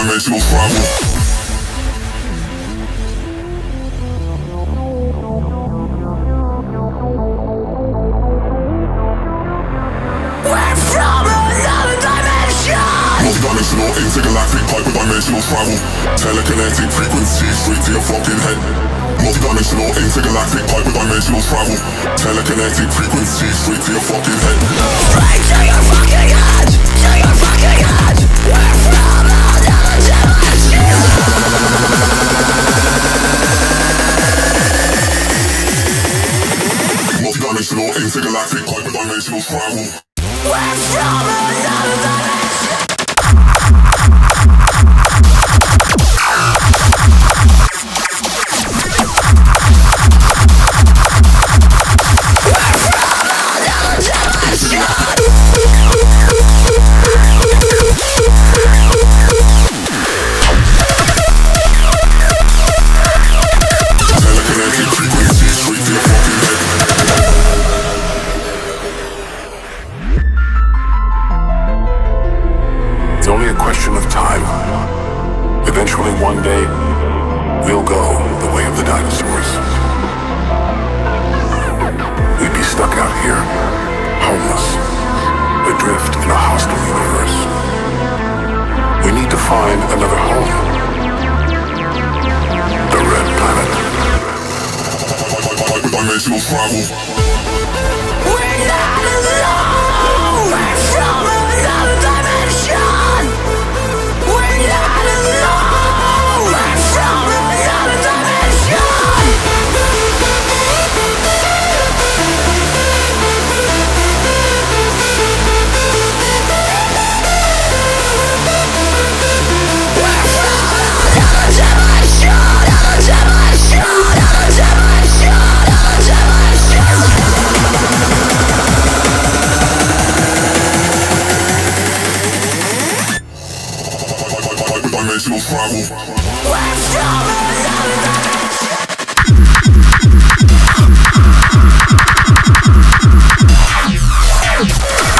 dimensional travel. Intergalactic hyperdimensional travel, telekinetic frequency straight to your fucking head. Multidimensional intergalactic hyperdimensional travel, telekinetic frequency straight to your fucking head. Straight to your fucking head, to your fucking head. We're from another dimension. Multidimensional intergalactic hyperdimensional travel. We're from another dimension.